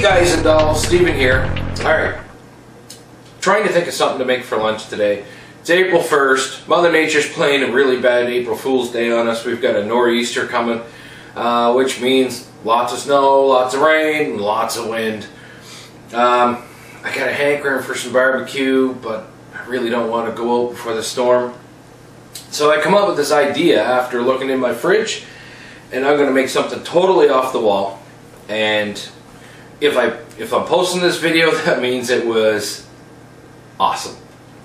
Hey guys and dolls, Steven here. Alright, trying to think of something to make for lunch today. It's April 1st. Mother Nature's playing a really bad April Fool's Day on us. We've got a nor'easter coming, which means lots of snow, lots of rain, lots of wind. I got a hankering for some barbecue, but I really don't want to go out before the storm. So I come up with this idea after looking in my fridge, and I'm going to make something totally off the wall. And if I'm posting this video, that means it was awesome.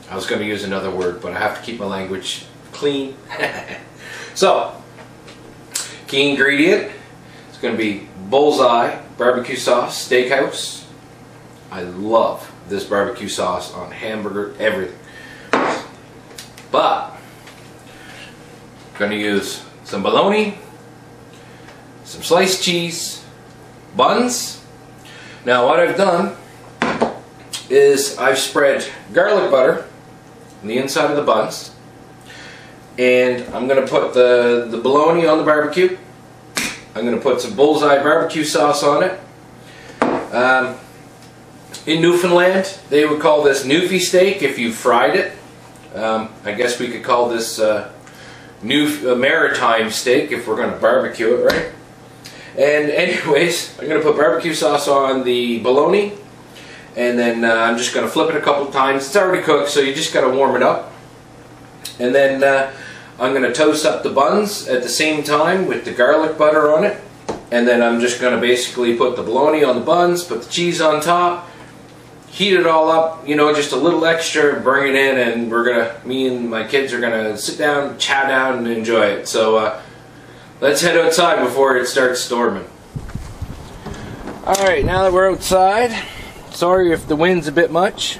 I was going to use another word, but I have to keep my language clean. So, key ingredient is going to be Bullseye barbecue sauce, steakhouse. I love this barbecue sauce on hamburger, everything. But I'm going to use some bologna, some sliced cheese, buns. Now what I've done is I've spread garlic butter on the inside of the buns, and I'm going to put the bologna on the barbecue. I'm going to put some Bullseye barbecue sauce on it. In Newfoundland they would call this Newfie steak if you fried it. I guess we could call this maritime steak if we're going to barbecue it, right? And anyways, I'm going to put barbecue sauce on the bologna, and then I'm just going to flip it a couple times. It's already cooked, so you just got to warm it up. And then I'm going to toast up the buns at the same time with the garlic butter on it. And then I'm just going to basically put the bologna on the buns, put the cheese on top, heat it all up, you know, just a little extra, bring it in, and we're going to, me and my kids are going to sit down, chow down, and enjoy it. So, let's head outside before it starts storming. Alright, now that we're outside, sorry if the wind's a bit much,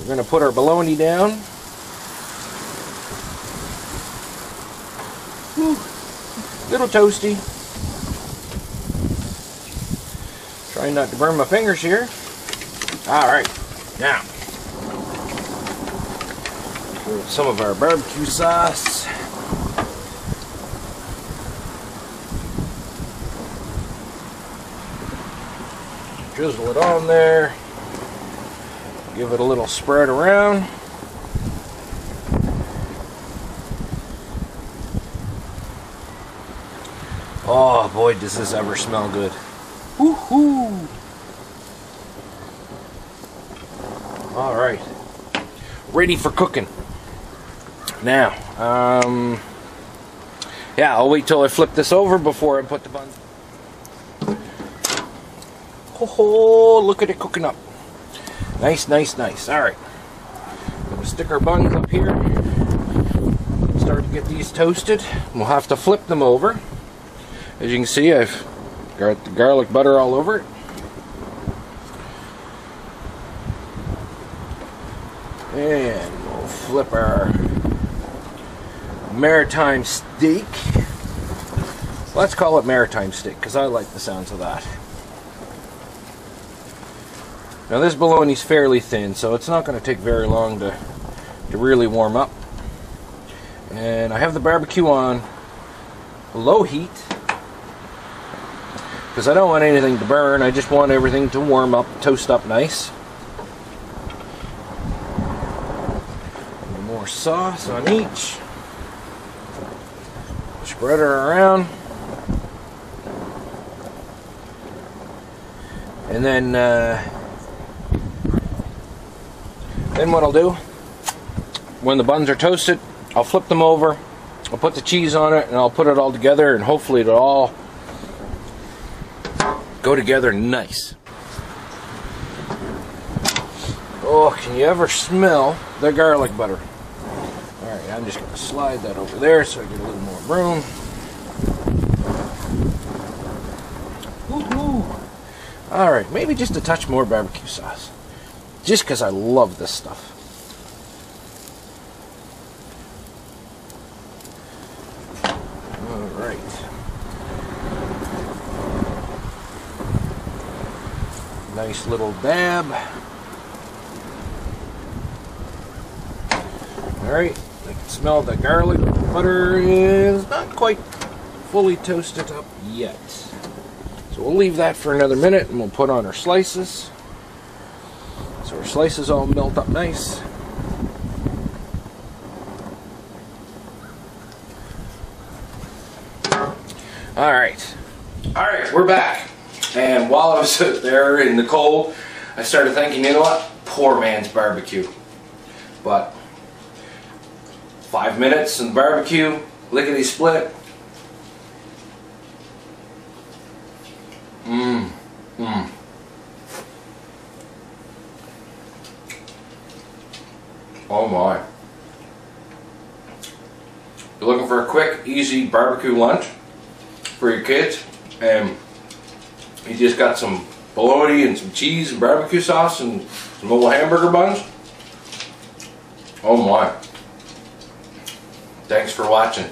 we're going to put our bologna down. Whew, little toasty. Trying not to burn my fingers here. Alright, now, put some of our barbecue sauce. Drizzle it on there, give it a little spread around. Oh boy, does this ever smell good. Woohoo! Alright, ready for cooking. Now, yeah, I'll wait till I flip this over before I put the buns. Oh, look at it cooking up. Nice, nice, nice. Alright. We'll stick our buns up here. Start to get these toasted. We'll have to flip them over. As you can see, I've got the garlic butter all over it. And we'll flip our maritime steak. Let's call it maritime steak because I like the sounds of that. Now this bologna's fairly thin, so it's not going to take very long to really warm up. And I have the barbecue on low heat because I don't want anything to burn. I just want everything to warm up, toast up nice. More sauce on each. Spread her around. And then what I'll do, when the buns are toasted, I'll flip them over, I'll put the cheese on it, and I'll put it all together, and hopefully it'll all go together nice. Oh, can you ever smell the garlic butter? Alright, I'm just going to slide that over there so I get a little more room. Woohoo! Alright, maybe just a touch more barbecue sauce. Just because I love this stuff. Alright. Nice little dab. Alright, I can smell the garlic butter is not quite fully toasted up yet. So So we'll leave that for another minute and we'll put on our slices. So our slices all melt up nice. Alright, we're back. And while I was out there in the cold, I started thinking, you know what? Poor man's barbecue. But 5 minutes and barbecue, lickety split. Oh my. You're looking for a quick, easy barbecue lunch for your kids, and you just got some bologna and some cheese and barbecue sauce and some little hamburger buns. Oh my. Thanks for watching.